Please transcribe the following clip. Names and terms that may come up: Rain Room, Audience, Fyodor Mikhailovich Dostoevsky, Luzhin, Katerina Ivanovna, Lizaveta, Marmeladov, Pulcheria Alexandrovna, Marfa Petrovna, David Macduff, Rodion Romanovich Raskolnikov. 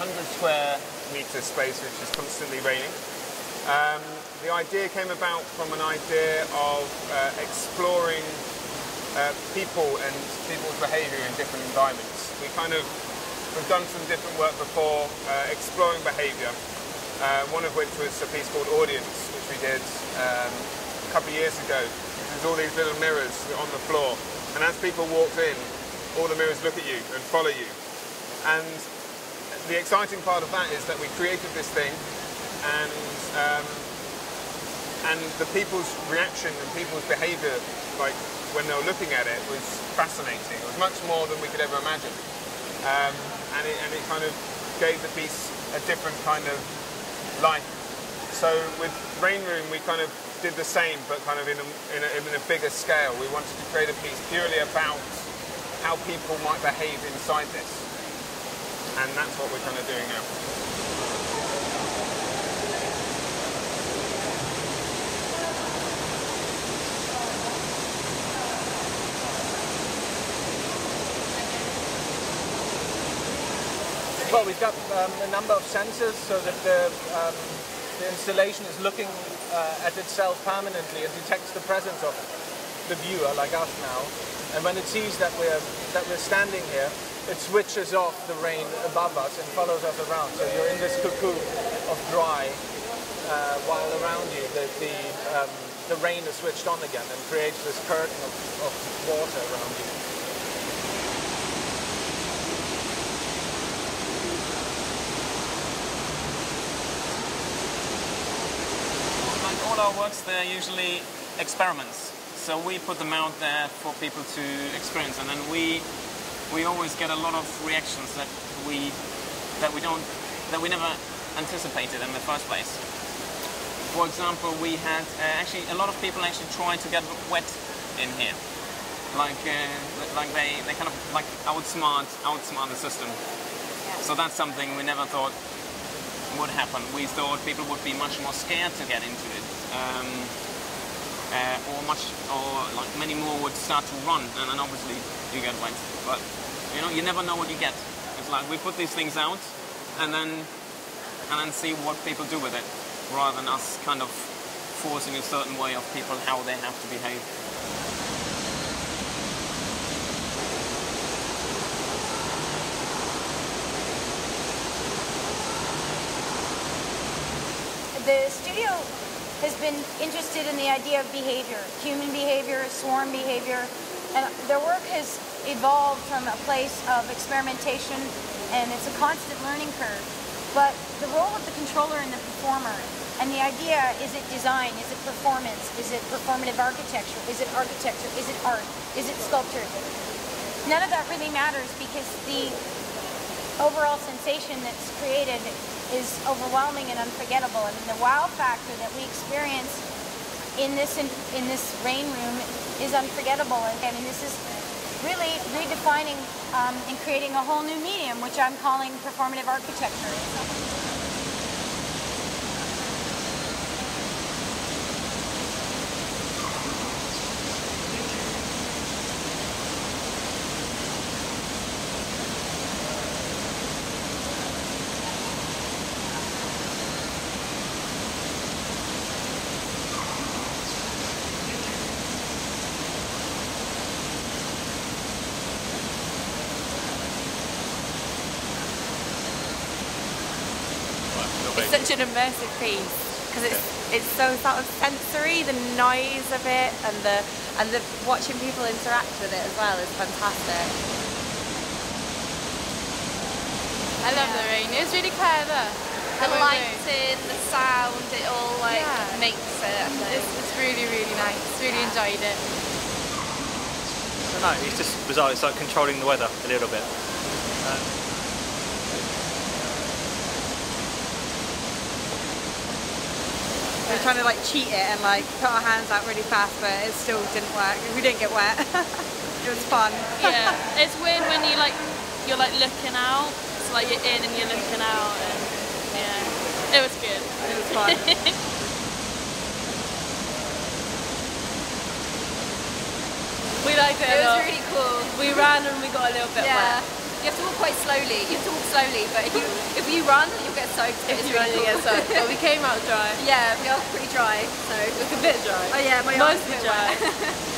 100 square metre space which is constantly raining. The idea came about from an idea of exploring people and people's behaviour in different environments. We've done some different work before, exploring behaviour, one of which was a piece called Audience, which we did a couple of years ago. There's all these little mirrors on the floor, and as people walked in, all the mirrors look at you and follow you. And the exciting part of that is that we created this thing, and the people's reaction and people's behaviour, like when they were looking at it, was fascinating. It was much more than we could ever imagine. And it kind of gave the piece a different kind of life. So with Rain Room, we kind of did the same, but kind of in a bigger scale. We wanted to create a piece purely about how people might behave inside this, and that's what we're kind of doing now. Well, we've got a number of sensors so that the installation is looking at itself permanently and detects the presence of the viewer, like us now. And when it sees that we're standing here, it switches off the rain above us and follows us around. So you're in this cocoon of dry while around you the rain is switched on again and creates this curtain of water around you. Our works, they're usually experiments, so we put them out there for people to experience, and then we always get a lot of reactions that we never anticipated in the first place. For example, we had actually a lot of people actually trying to get wet in here, like they kind of like outsmart the system. So that's something we never thought would happen. We thought people would be much more scared to get into it, or many more would start to run, and then obviously you get wet. But you know, you never know what you get. It's like we put these things out, and then see what people do with it, rather than us kind of forcing a certain way of people how they have to behave. The studio has been interested in the idea of behavior, human behavior, swarm behavior, and their work has evolved from a place of experimentation, and it's a constant learning curve. But the role of the controller and the performer, and the idea, is it design, is it performance, is it performative architecture, is it art, is it sculpture? None of that really matters because the overall sensation that's created is overwhelming and unforgettable, and the wow factor that we experience in this rain room is unforgettable. And I mean, this is really redefining and creating a whole new medium, which I'm calling performative architecture. It's such an immersive piece because it's so sort of sensory. The noise of it and the watching people interact with it as well is fantastic. I love the rain. It's really clever. The lighting, the sound, it all makes it. It's really, really nice. Really enjoyed it. I don't know. It's just bizarre. It's like controlling the weather a little bit. We were trying to cheat it and put our hands out really fast, but it still didn't work. We didn't get wet. It was fun. Yeah, it's weird when you you're looking out. So you're in and you're looking out, and yeah, it was good. It was fun. We liked it. It was really cool. We ran and we got a little bit wet. You have to walk quite slowly. You have to walk slowly, but if you run, you'll get soaked. If you run, you'll get soaked. But we came out dry. Yeah, we are pretty dry. So it was a bit dry. Oh yeah, my arms were dry.